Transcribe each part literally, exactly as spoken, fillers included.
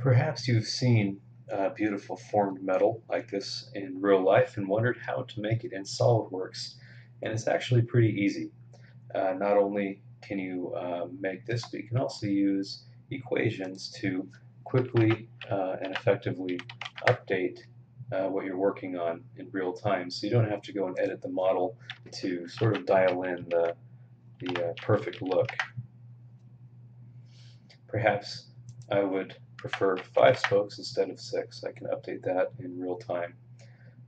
Perhaps you've seen uh, beautiful formed metal like this in real life and wondered how to make it in SolidWorks, and it's actually pretty easy. Uh, not only can you uh, make this, but you can also use equations to quickly uh, and effectively update uh, what you're working on in real time, so you don't have to go and edit the model to sort of dial in the, the uh, perfect look. Perhaps I would prefer five spokes instead of six. I can update that in real time.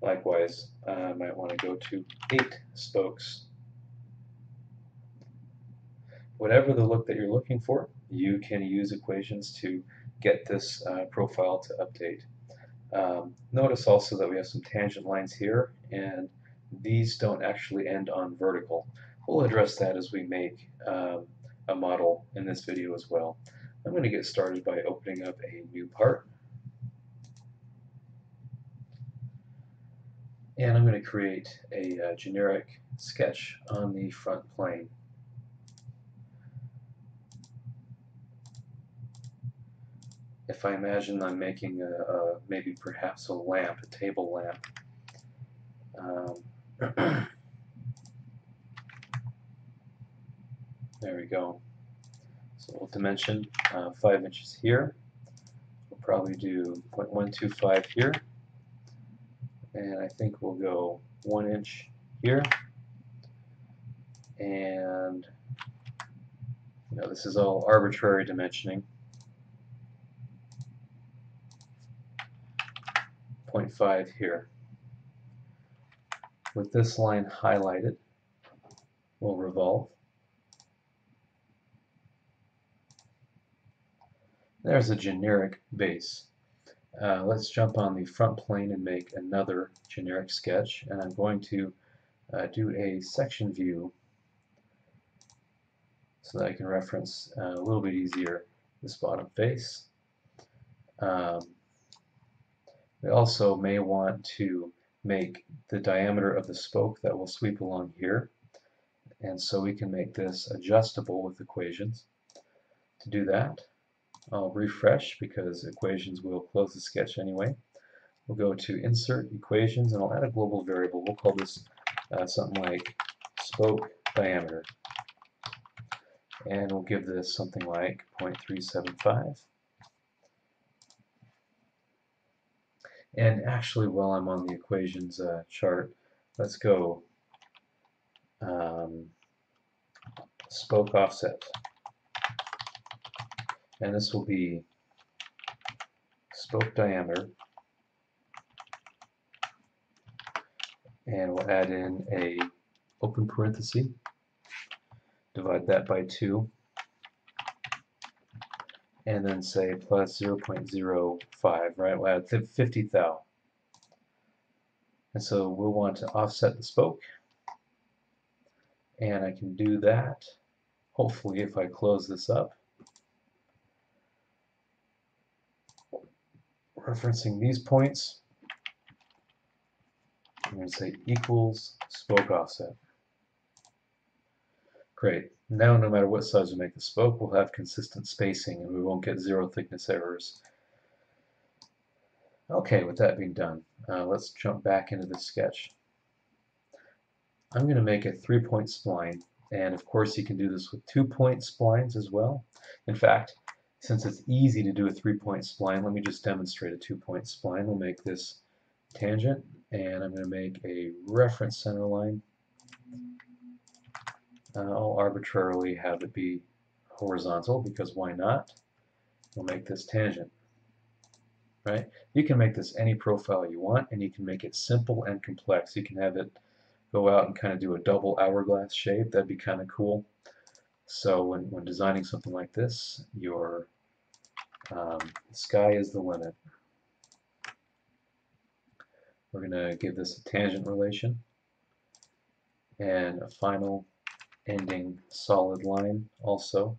Likewise, uh, I might want to go to eight spokes. Whatever the look that you're looking for, you can use equations to get this uh, profile to update. Um, notice also that we have some tangent lines here, and these don't actually end on vertical. We'll address that as we make um, a model in this video as well. I'm going to get started by opening up a new part, and I'm going to create a uh, generic sketch on the front plane. If I imagine I'm making a, a maybe perhaps a lamp, a table lamp, um, there we go. So we'll dimension uh, five inches here. We'll probably do zero point one two five here, and I think we'll go one inch here. And you know, this is all arbitrary dimensioning. zero point five here. With this line highlighted, we'll revolve. There's a generic base. Uh, let's jump on the front plane and make another generic sketch, and I'm going to uh, do a section view so that I can reference uh, a little bit easier this bottom face. Um, we also may want to make the diameter of the spoke that will sweep along here, and so we can make this adjustable with equations. To do that, I'll refresh because equations will close the sketch anyway. We'll go to Insert Equations, and I'll add a global variable. We'll call this uh, something like spoke diameter, and we'll give this something like zero point three seven five. And actually, while I'm on the equations uh, chart, let's go um, spoke offset. And this will be spoke diameter, and we'll add in a open parenthesis, divide that by two, and then say plus zero point zero five, right? We'll add fifty thou. And so we'll want to offset the spoke, and I can do that, hopefully, if I close this up. Referencing these points, I'm going to say equals spoke offset. Great. Now, no matter what size we make the spoke, we'll have consistent spacing and we won't get zero thickness errors. Okay, with that being done, uh, let's jump back into the sketch. I'm going to make a three-point spline, and of course you can do this with two-point splines as well. In fact, since it's easy to do a three-point spline, let me just demonstrate a two-point spline. We'll make this tangent, and I'm going to make a reference center line. Uh, I'll arbitrarily have it be horizontal because why not? We'll make this tangent, right? You can make this any profile you want, and you can make it simple and complex. You can have it go out and kind of do a double hourglass shape. That'd be kind of cool. So when, when designing something like this, your um, sky is the limit. We're going to give this a tangent relation and a final ending solid line also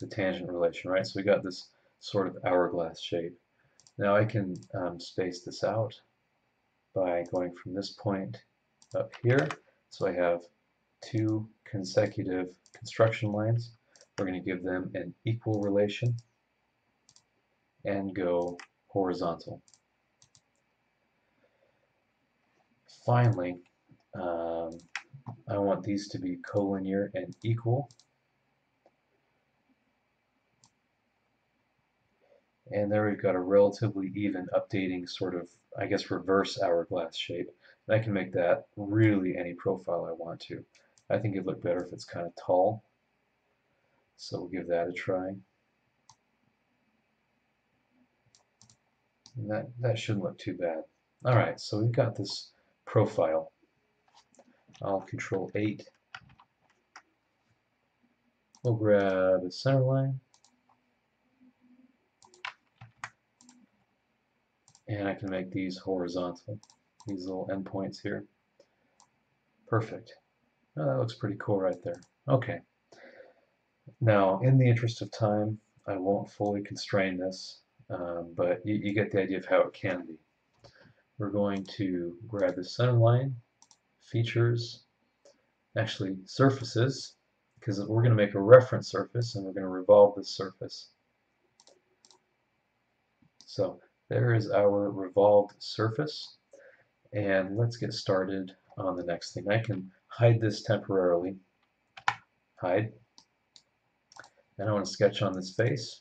the tangent relation, right? So we got this sort of hourglass shape. Now I can um, space this out by going from this point up here. So I have two consecutive construction lines. We're going to give them an equal relation, and go horizontal. Finally, um, I want these to be collinear and equal. And there we've got a relatively even updating sort of, I guess, reverse hourglass shape. And I can make that really any profile I want to. I think it'd look better if it's kind of tall. So we'll give that a try. And that, that shouldn't look too bad. Alright, so we've got this profile. I'll control eight. We'll grab the center line. And I can make these horizontal, these little endpoints here. Perfect. Oh, that looks pretty cool right there. Okay. Now, in the interest of time, I won't fully constrain this, um, but you, you get the idea of how it can be. We're going to grab the center line, features, actually surfaces, because we're going to make a reference surface and we're going to revolve this surface. So there is our revolved surface, and let's get started on the next thing. I can hide this temporarily, hide, and I want to sketch on this face.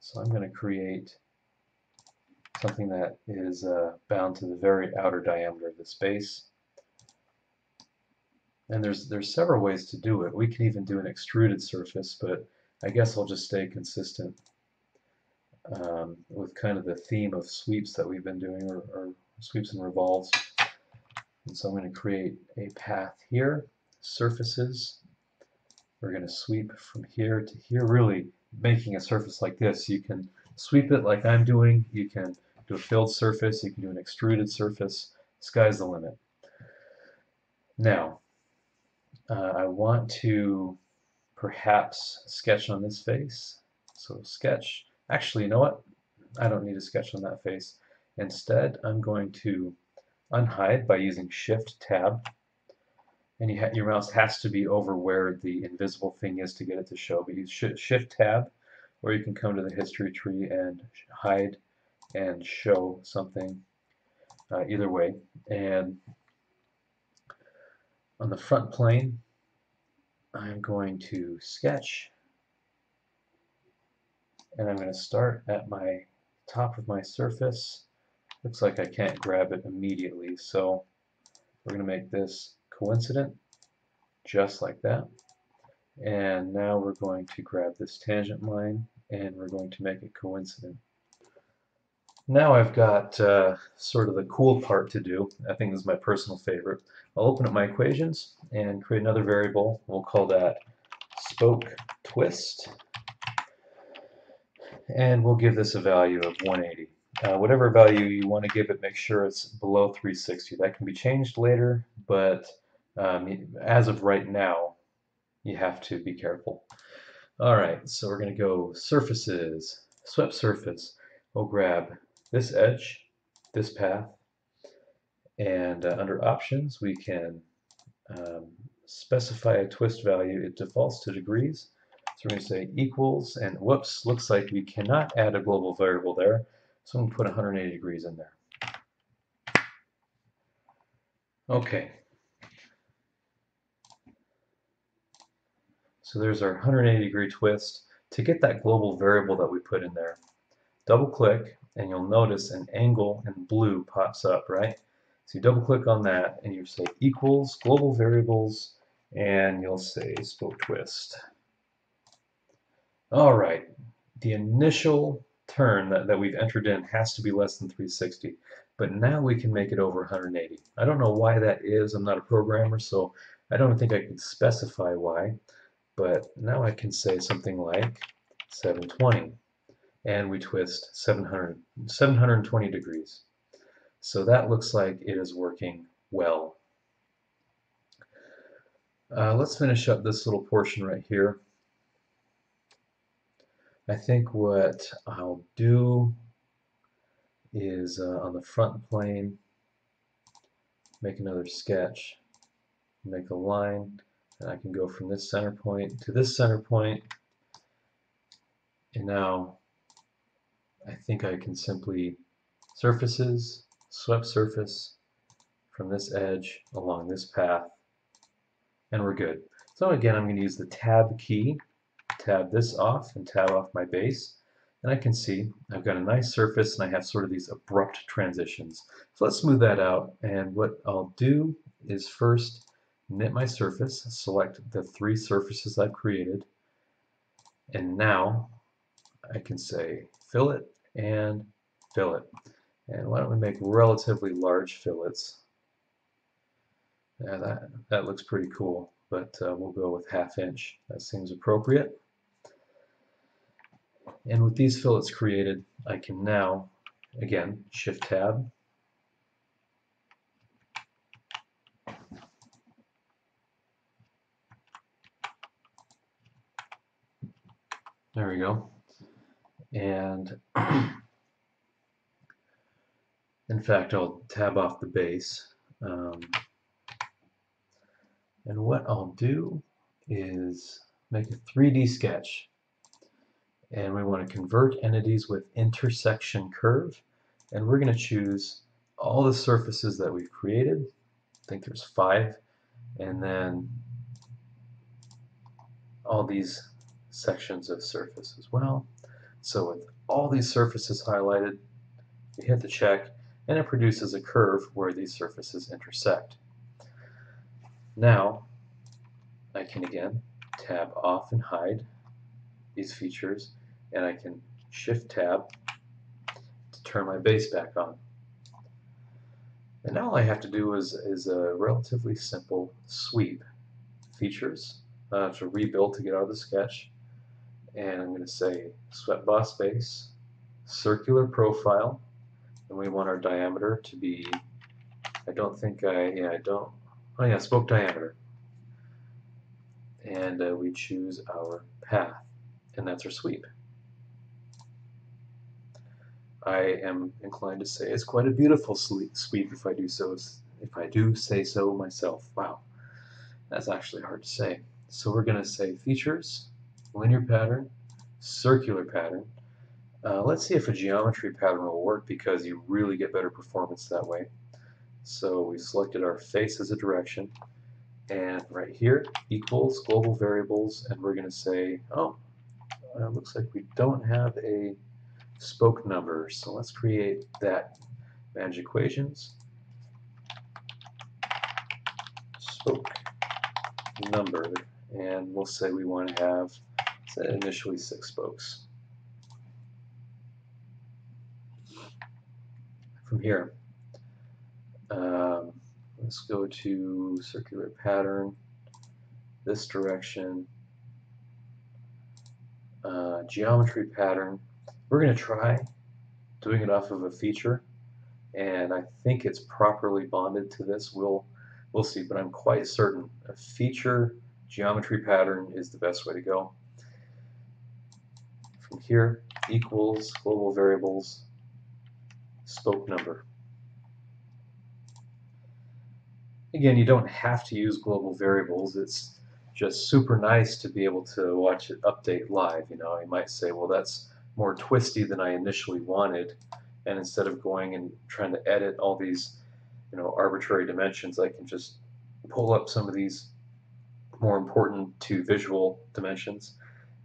So I'm going to create something that is uh, bound to the very outer diameter of this base. And there's, there's several ways to do it. We can even do an extruded surface, but I guess I'll just stay consistent Um, with kind of the theme of sweeps that we've been doing, or, or sweeps and revolves. And so I'm going to create a path here, surfaces. We're going to sweep from here to here, really making a surface like this. You can sweep it like I'm doing, you can do a filled surface, you can do an extruded surface, sky's the limit. Now, uh, I want to perhaps sketch on this face, so sketch. Actually, you know what? I don't need a sketch on that face. Instead, I'm going to unhide by using Shift-Tab. And you ha your mouse has to be over where the invisible thing is to get it to show. But you sh Shift-Tab, or you can come to the history tree and hide and show something, uh, either way. And on the front plane, I'm going to sketch. And I'm going to start at my top of my surface. Looks like I can't grab it immediately, so we're going to make this coincident, just like that. And now we're going to grab this tangent line, and we're going to make it coincident. Now I've got uh, sort of the cool part to do. I think this is my personal favorite. I'll open up my equations and create another variable. We'll call that spoke twist. And we'll give this a value of one eighty. Uh, whatever value you want to give it, make sure it's below three sixty. That can be changed later, but um, as of right now, you have to be careful. All right, so we're going to go surfaces, swept surface. We'll grab this edge, this path, and uh, under options, we can um, specify a twist value. It defaults to degrees. So we're going to say equals, and whoops, looks like we cannot add a global variable there, so I'm going to put one hundred eighty degrees in there. Okay. So there's our one hundred eighty degree twist. To get that global variable that we put in there, double click, and you'll notice an angle in blue pops up, right? So you double click on that, and you say equals, global variables, and you'll say spoke twist. All right, the initial turn that, that we've entered in has to be less than three sixty, but now we can make it over one hundred eighty. I don't know why that is. I'm not a programmer, so I don't think I can specify why, but now I can say something like seven twenty, and we twist seven hundred, seven hundred twenty degrees. So that looks like it is working well. Uh, let's finish up this little portion right here. I think what I'll do is uh, on the front plane, make another sketch, make a line, and I can go from this center point to this center point. And now I think I can simply surfaces, swept surface from this edge along this path, and we're good. So again, I'm going to use the tab key, tab this off and tab off my base, and I can see I've got a nice surface and I have sort of these abrupt transitions. So let's smooth that out, and what I'll do is first knit my surface, select the three surfaces I've created, and now I can say fillet and fillet. And why don't we make relatively large fillets? Yeah, that, that looks pretty cool, but uh, we'll go with half inch. That seems appropriate. And with these fillets created, I can now, again, shift tab, there we go, and in fact I'll tab off the base, um, and what I'll do is make a three D sketch, and we want to convert entities with intersection curve, and we're going to choose all the surfaces that we've created. I think there's five, and then all these sections of surface as well. So with all these surfaces highlighted, we hit the check, and it produces a curve where these surfaces intersect. Now I can again tab off and hide these features, and I can shift tab to turn my base back on. And now all I have to do is, is a relatively simple sweep features uh, to rebuild to get out of the sketch. And I'm going to say swept boss base, circular profile, and we want our diameter to be, I don't think I, yeah, I don't, oh yeah, spoke diameter. And uh, we choose our path, and that's our sweep. I am inclined to say it's quite a beautiful sweep if I do so, if I do say so myself. Wow, that's actually hard to say. So we're going to say features, linear pattern, circular pattern. Uh, let's see if a geometry pattern will work, because you really get better performance that way. So we selected our face as a direction, and right here equals global variables, and we're going to say, oh, uh, looks like we don't have a spoke number, so let's create that. Manage equations, spoke number, and we'll say we want to have initially six spokes. From here, um, let's go to circular pattern, this direction, uh, geometry pattern. We're going to try doing it off of a feature, and I think it's properly bonded to this. We'll we'll see, but I'm quite certain a feature geometry pattern is the best way to go. From here equals global variables, spoke number. Again, you don't have to use global variables. It's just super nice to be able to watch it update live. You know, you might say, well, that's more twisty than I initially wanted, and instead of going and trying to edit all these, you know, arbitrary dimensions, I can just pull up some of these more important to visual dimensions,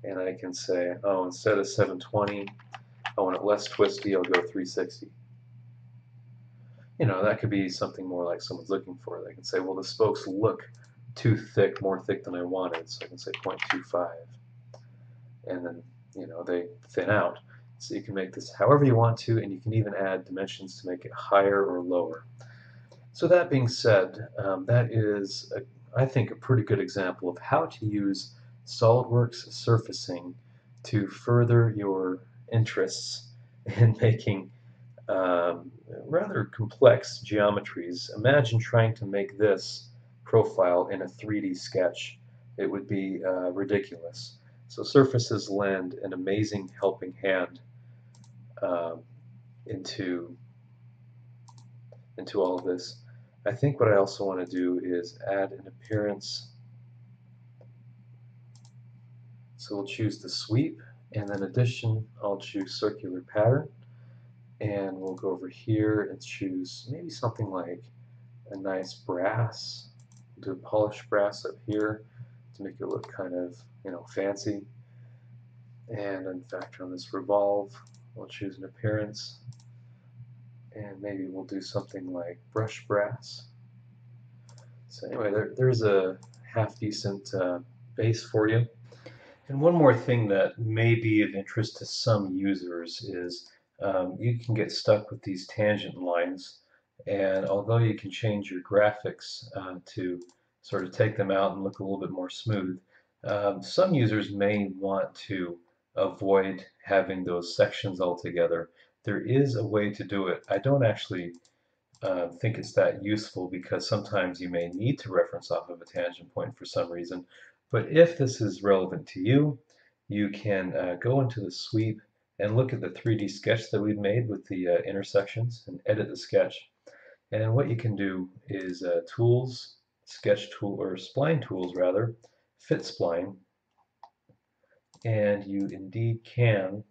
and I can say, oh, instead of seven twenty, I want it less twisty, I'll go three sixty. You know, that could be something more like someone's looking for. They can say, well, the spokes look too thick, more thick than I wanted, so I can say zero point two five. And then, you know, they thin out. So you can make this however you want to, and you can even add dimensions to make it higher or lower. So that being said, um, that is, a, I think, a pretty good example of how to use SolidWorks surfacing to further your interests in making um, rather complex geometries. Imagine trying to make this profile in a three D sketch. It would be uh, ridiculous. So surfaces lend an amazing helping hand um, into, into all of this. I think what I also want to do is add an appearance. So we'll choose the sweep, and then addition, I'll choose circular pattern, and we'll go over here and choose maybe something like a nice brass. We'll do a polished brass up here to make it look kind of, you know, fancy. And in fact, on this revolve, we'll choose an appearance, and maybe we'll do something like brush brass. So anyway, there, there's a half decent uh, base for you. And one more thing that may be of interest to some users is um, you can get stuck with these tangent lines, and although you can change your graphics uh, to sort of take them out and look a little bit more smooth, um, some users may want to avoid having those sections altogether. There is a way to do it. I don't actually uh, think it's that useful, because sometimes you may need to reference off of a tangent point for some reason. But if this is relevant to you, you can uh, go into the sweep and look at the three D sketch that we've made with the uh, intersections and edit the sketch. And what you can do is uh, tools, sketch tool, or spline tools rather, fit spline, and you indeed can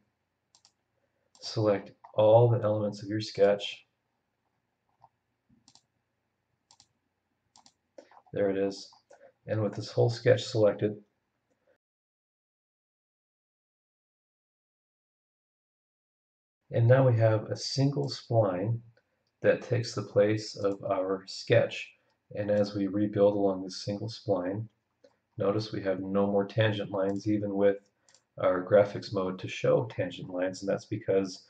select all the elements of your sketch. There it is. And with this whole sketch selected, and now we have a single spline that takes the place of our sketch. And as we rebuild along this single spline, notice we have no more tangent lines, even with our graphics mode to show tangent lines, and that's because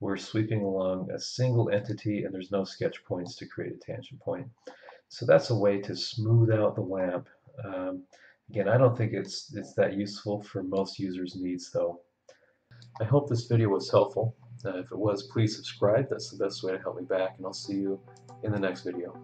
we're sweeping along a single entity and there's no sketch points to create a tangent point. So that's a way to smooth out the lamp. Um, again, I don't think it's, it's that useful for most users' needs, though. I hope this video was helpful. Uh, if it was, please subscribe. That's the best way to help me back, and I'll see you in the next video.